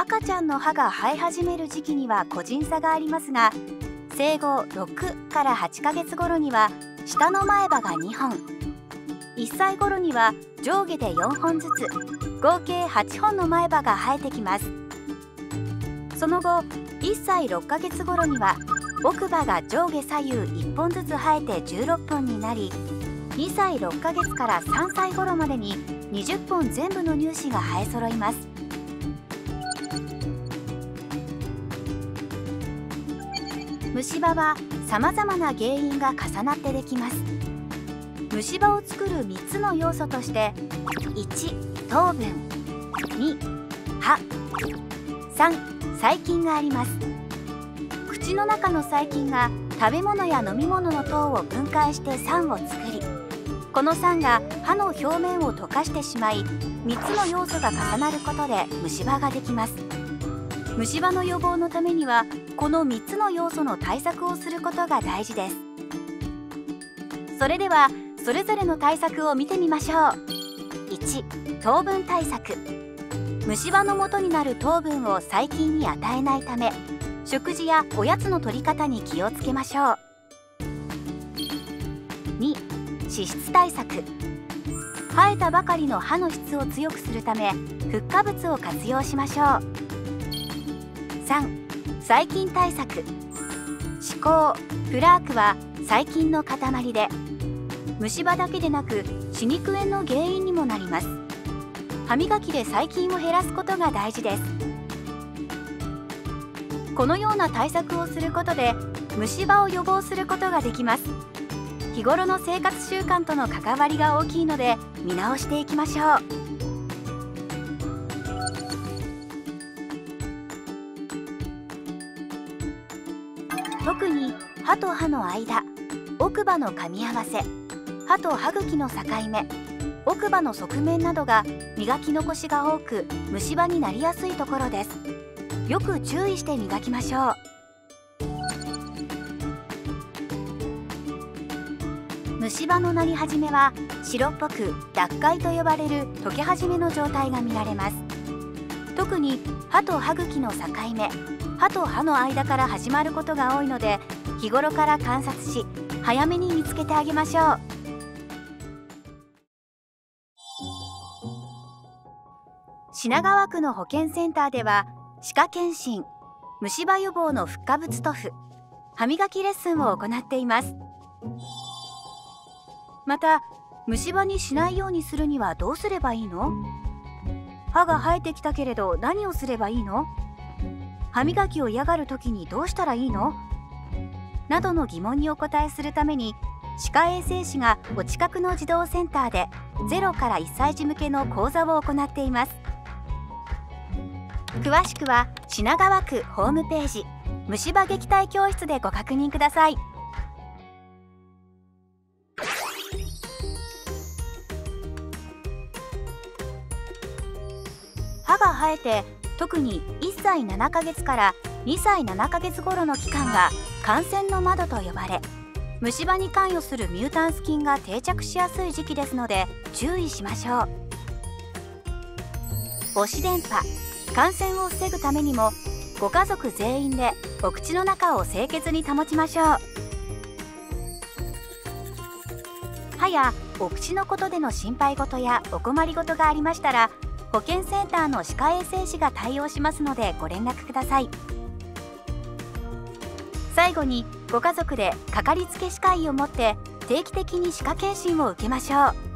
赤ちゃんの歯が生え始める時期には個人差がありますが、生後6から8ヶ月頃には下の前歯が2本、1歳頃には上下で4本ずつ、合計8本の前歯が生えてきます。その後、1歳6ヶ月頃には奥歯が上下左右1本ずつ生えて16本になり、2歳6ヶ月から3歳頃までに20本全部の乳歯が生え揃います。虫歯はさまざまな原因が重なってできます。虫歯を作る3つの要素として、1、糖分、2、歯、3、細菌があります。口の中の細菌が食べ物や飲み物の糖を分解して酸を作り、この酸が歯の表面を溶かしてしまい、3つの要素が重なることで虫歯ができます。虫歯の予防のためにはこの3つの要素の対策をすることが大事です。それではそれぞれの対策を見てみましょう。1、糖分対策。虫歯の元になる糖分を細菌に与えないため、食事やおやつの取り方に気をつけましょう。2、脂質対策。生えたばかりの歯の質を強くするため、フッ化物を活用しましょう。3、細菌対策。歯垢、プラークは細菌の塊で、虫歯だけでなく歯肉炎の原因にもなります。歯磨きで細菌を減らすことが大事です。このような対策をすることで虫歯を予防することができます。日頃の生活習慣との関わりが大きいので見直していきましょう。特に歯と歯の間、奥歯の噛み合わせ、歯と歯茎の境目、奥歯の側面などが磨き残しが多く、虫歯になりやすいところです。よく注意して磨きましょう。虫歯のなり始めは白っぽく脱灰と呼ばれる溶け始めの状態が見られます。特に歯と歯茎の境目、歯と歯の間から始まることが多いので、日頃から観察し早めに見つけてあげましょう。品川区の保健センターでは、歯科検診、虫歯予防のフッ化物塗布、歯磨きレッスンを行っています。また、虫歯にしないようにするにはどうすればいいの？歯が生えてきたけれど何をすればいいの？歯磨きを嫌がる時にどうしたらいいの？などの疑問にお答えするために、歯科衛生士がお近くの児童センターで0から1歳児向けの講座を行っています。詳しくは品川区ホームページ虫歯撃退教室でご確認ください。歯が生えて、特に1歳7ヶ月から2歳7ヶ月頃の期間が感染の窓と呼ばれ、虫歯に関与するミュータンス菌が定着しやすい時期ですので注意しましょう。母子伝播、感染を防ぐためにもご家族全員でお口の中を清潔に保ちましょう。歯やお口のことでの心配事やお困りごとがありましたら、保健センターの歯科衛生士が対応しますのでご連絡ください。最後に、ご家族でかかりつけ歯科医を持って定期的に歯科検診を受けましょう。